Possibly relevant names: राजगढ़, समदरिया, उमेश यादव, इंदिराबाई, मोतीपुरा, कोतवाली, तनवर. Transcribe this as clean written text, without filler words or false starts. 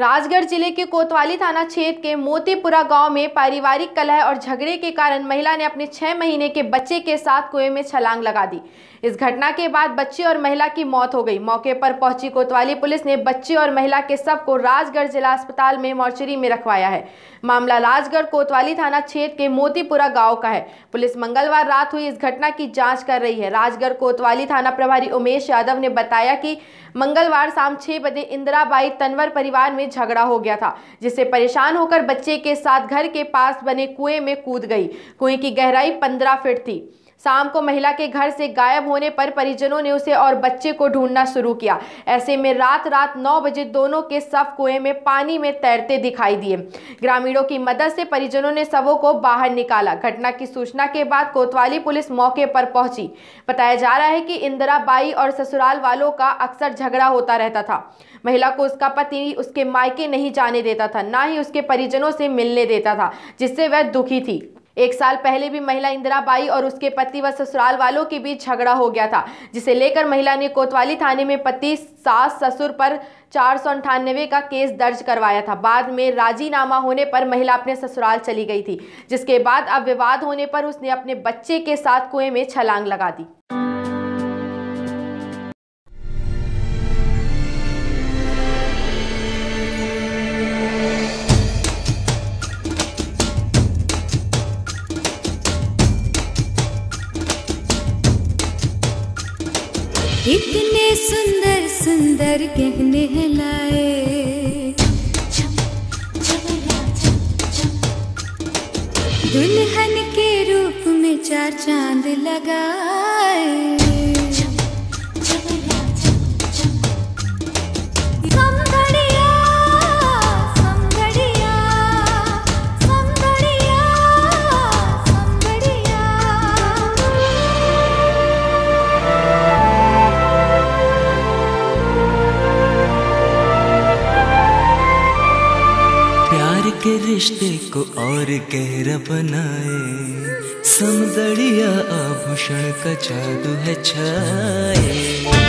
राजगढ़ जिले के कोतवाली थाना क्षेत्र के मोतीपुरा गांव में पारिवारिक कलह और झगड़े के कारण महिला ने अपने 6 महीने के बच्चे के साथ कुएं में छलांग लगा दी। इस घटना के बाद बच्चे और महिला की मौत हो गई। मौके पर पहुंची कोतवाली पुलिस ने बच्चे और महिला के शव को राजगढ़ जिला अस्पताल में मॉर्चरी में रखवाया है। मामला राजगढ़ कोतवाली थाना क्षेत्र के मोतीपुरा गाँव का है। पुलिस मंगलवार रात हुई इस घटना की जाँच कर रही है। राजगढ़ कोतवाली थाना प्रभारी उमेश यादव ने बताया कि मंगलवार शाम 6 बजे इंदिराबाई तनवर परिवार में झगड़ा हो गया था, जिससे परेशान होकर बच्चे के साथ घर के पास बने कुएं में कूद गई। कुएं की गहराई 15 फीट थी। शाम को महिला के घर से गायब होने पर परिजनों ने उसे और बच्चे को ढूंढना शुरू किया। ऐसे में रात 9 बजे दोनों के शव कुएं में पानी में तैरते दिखाई दिए। ग्रामीणों की मदद से परिजनों ने शवों को बाहर निकाला। घटना की सूचना के बाद कोतवाली पुलिस मौके पर पहुंची। बताया जा रहा है कि इंदिराबाई और ससुराल वालों का अक्सर झगड़ा होता रहता था। महिला को उसका पति उसके मायके नहीं जाने देता था, ना ही उसके परिजनों से मिलने देता था, जिससे वह दुखी थी। 1 साल पहले भी महिला इंदिराबाई और उसके पति व ससुराल वालों के बीच झगड़ा हो गया था, जिसे लेकर महिला ने कोतवाली थाने में पति सास ससुर पर 498 का केस दर्ज करवाया था। बाद में राजीनामा होने पर महिला अपने ससुराल चली गई थी, जिसके बाद अब विवाद होने पर उसने अपने बच्चे के साथ कुएं में छलांग लगा दी। कितने सुंदर सुंदर गहने हैं लाए दुल्हन के रूप में 4 चांद लगाए। समदरिया समदरिया समदरिया समदरिया। के रिश्ते को और गहरा बनाए समदरिया आभूषण का जादू है छाए।